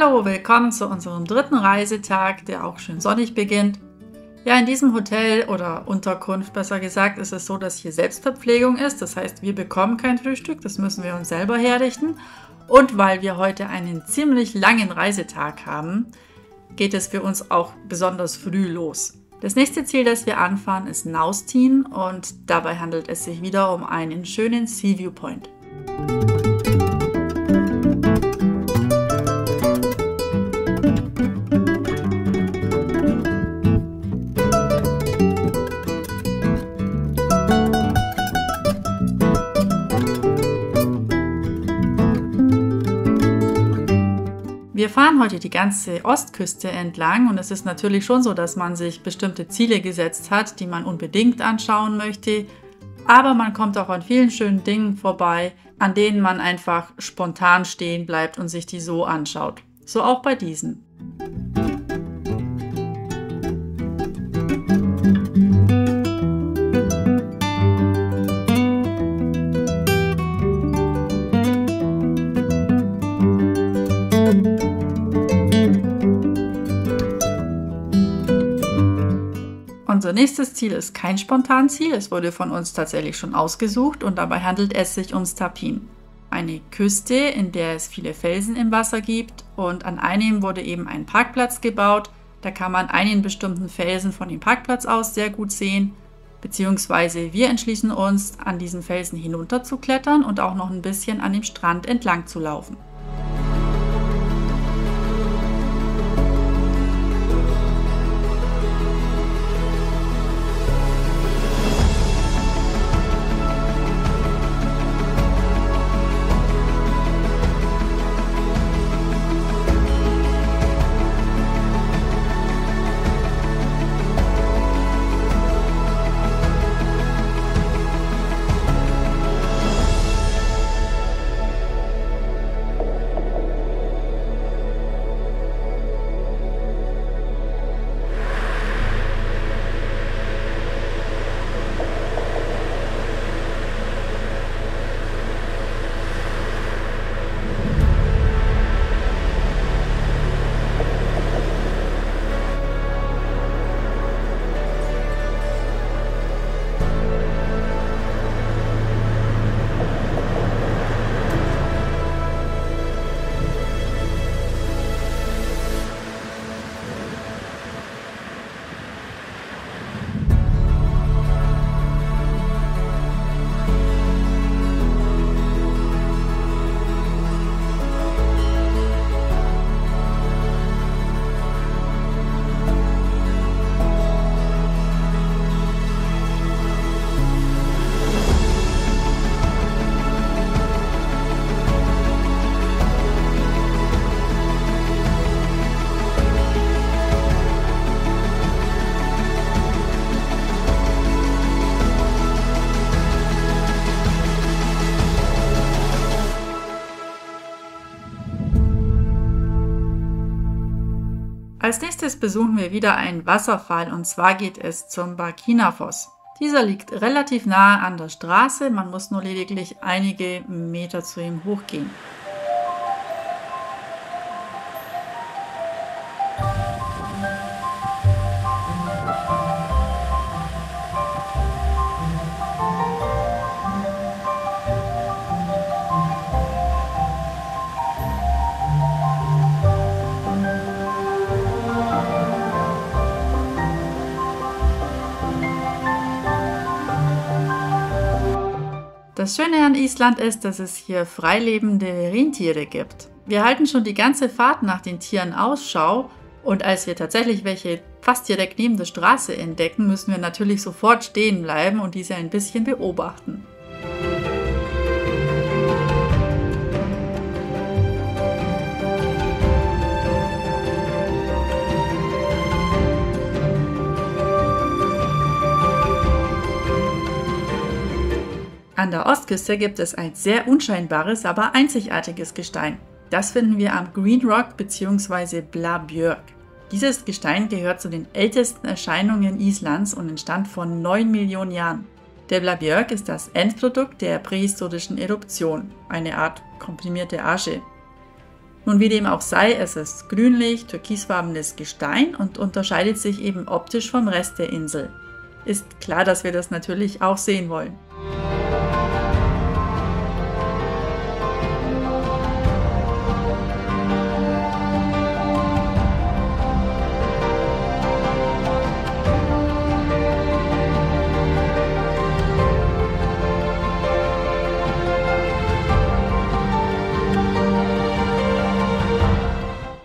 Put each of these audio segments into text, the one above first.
Hallo, willkommen zu unserem dritten Reisetag, der auch schön sonnig beginnt. Ja, in diesem Hotel oder Unterkunft besser gesagt ist es so, dass hier Selbstverpflegung ist. Das heißt, wir bekommen kein Frühstück, das müssen wir uns selber herrichten. Und weil wir heute einen ziemlich langen Reisetag haben, geht es für uns auch besonders früh los. Das nächste Ziel, das wir anfahren, ist Naustin und dabei handelt es sich wieder um einen schönen Sea View Point. Wir fahren heute die ganze Ostküste entlang und es ist natürlich schon so, dass man sich bestimmte Ziele gesetzt hat, die man unbedingt anschauen möchte. Aber man kommt auch an vielen schönen Dingen vorbei, an denen man einfach spontan stehen bleibt und sich die so anschaut. So auch bei diesen. Unser nächstes Ziel ist kein Spontanziel, es wurde von uns tatsächlich schon ausgesucht und dabei handelt es sich ums Tapin. Eine Küste, in der es viele Felsen im Wasser gibt und an einem wurde eben ein Parkplatz gebaut. Da kann man einen bestimmten Felsen von dem Parkplatz aus sehr gut sehen, beziehungsweise wir entschließen uns, an diesen Felsen hinunter zu klettern und auch noch ein bisschen an dem Strand entlang zu laufen. Als nächstes besuchen wir wieder einen Wasserfall und zwar geht es zum Barkináfoss. Dieser liegt relativ nahe an der Straße, man muss nur lediglich einige Meter zu ihm hochgehen. Das Schöne an Island ist, dass es hier freilebende Rentiere gibt. Wir halten schon die ganze Fahrt nach den Tieren Ausschau und als wir tatsächlich welche fast direkt neben der Straße entdecken, müssen wir natürlich sofort stehen bleiben und diese ein bisschen beobachten. An der Ostküste gibt es ein sehr unscheinbares, aber einzigartiges Gestein. Das finden wir am Green Rock bzw. Blábjörg. Dieses Gestein gehört zu den ältesten Erscheinungen Islands und entstand vor 9 Millionen Jahren. Der Blábjörg ist das Endprodukt der prähistorischen Eruption, eine Art komprimierte Asche. Nun, wie dem auch sei, es ist grünlich, türkisfarbenes Gestein und unterscheidet sich eben optisch vom Rest der Insel. Ist klar, dass wir das natürlich auch sehen wollen.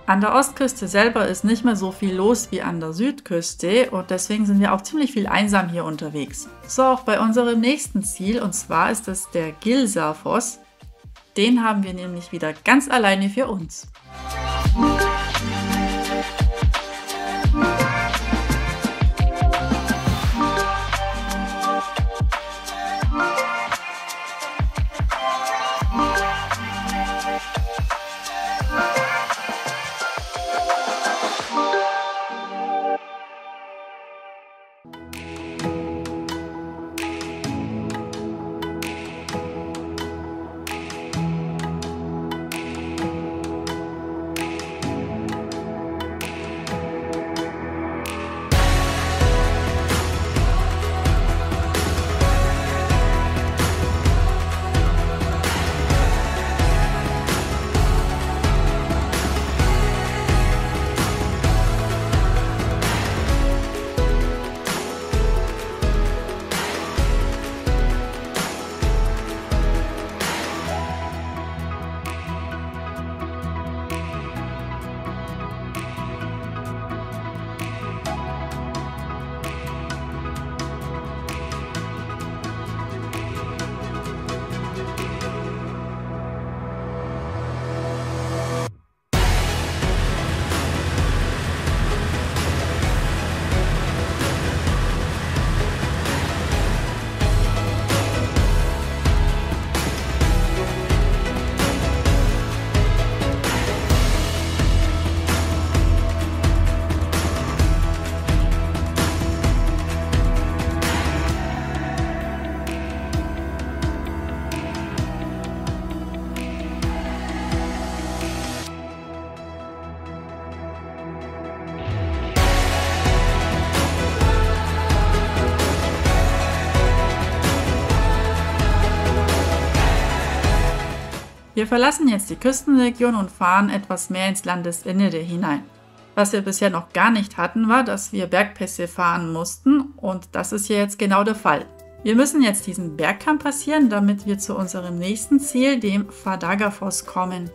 An der Ostküste selber ist nicht mehr so viel los wie an der Südküste und deswegen sind wir auch ziemlich viel einsam hier unterwegs. So auch bei unserem nächsten Ziel, und zwar ist es der Gilsárfoss. Den haben wir nämlich wieder ganz alleine für uns. Wir verlassen jetzt die Küstenregion und fahren etwas mehr ins Landesinnere hinein. Was wir bisher noch gar nicht hatten, war, dass wir Bergpässe fahren mussten, und das ist hier jetzt genau der Fall. Wir müssen jetzt diesen Bergkamm passieren, damit wir zu unserem nächsten Ziel, dem Fardagafoss, kommen.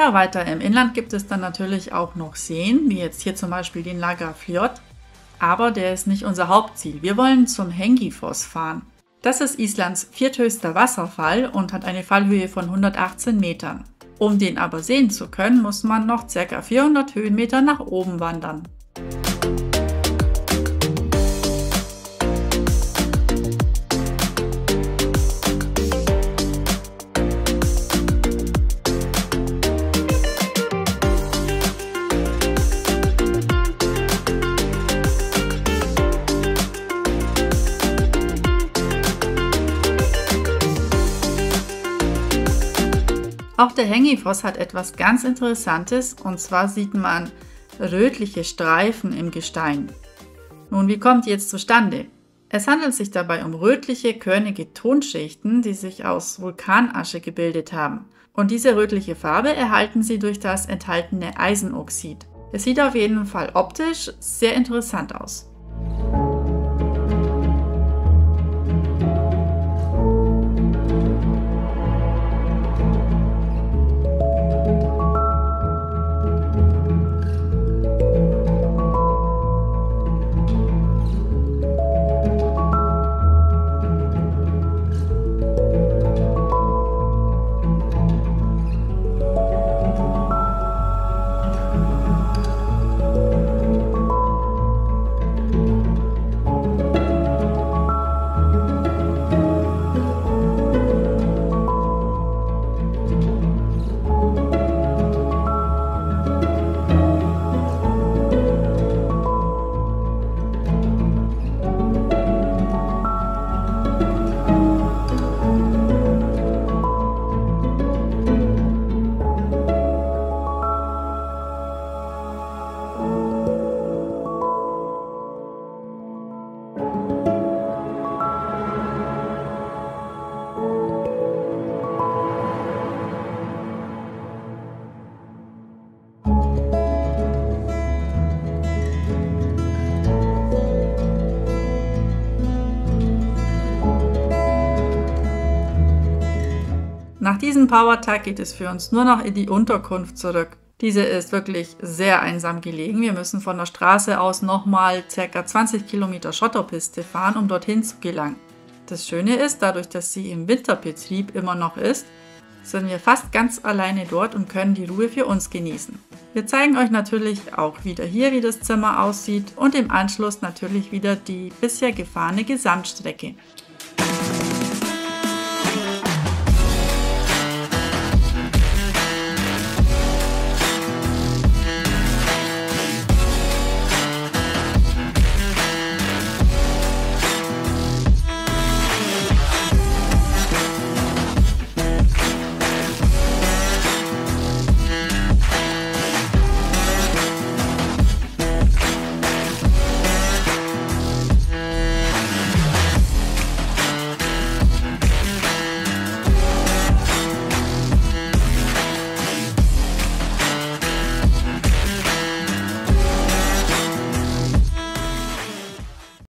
Ja, weiter im Inland gibt es dann natürlich auch noch Seen, wie jetzt hier zum Beispiel den Lagarfljót, aber der ist nicht unser Hauptziel. Wir wollen zum Hengifoss fahren. Das ist Islands vierthöchster Wasserfall und hat eine Fallhöhe von 118 Metern. Um den aber sehen zu können, muss man noch ca. 400 Höhenmeter nach oben wandern. Auch der Hengifoss hat etwas ganz Interessantes, und zwar sieht man rötliche Streifen im Gestein. Nun, wie kommt die jetzt zustande? Es handelt sich dabei um rötliche, körnige Tonschichten, die sich aus Vulkanasche gebildet haben. Und diese rötliche Farbe erhalten sie durch das enthaltene Eisenoxid. Es sieht auf jeden Fall optisch sehr interessant aus. Nach diesem Powertag geht es für uns nur noch in die Unterkunft zurück. Diese ist wirklich sehr einsam gelegen. Wir müssen von der Straße aus nochmal ca. 20 Kilometer Schotterpiste fahren, um dorthin zu gelangen. Das Schöne ist, dadurch, dass sie im Winterbetrieb immer noch ist, sind wir fast ganz alleine dort und können die Ruhe für uns genießen. Wir zeigen euch natürlich auch wieder hier, wie das Zimmer aussieht, und im Anschluss natürlich wieder die bisher gefahrene Gesamtstrecke.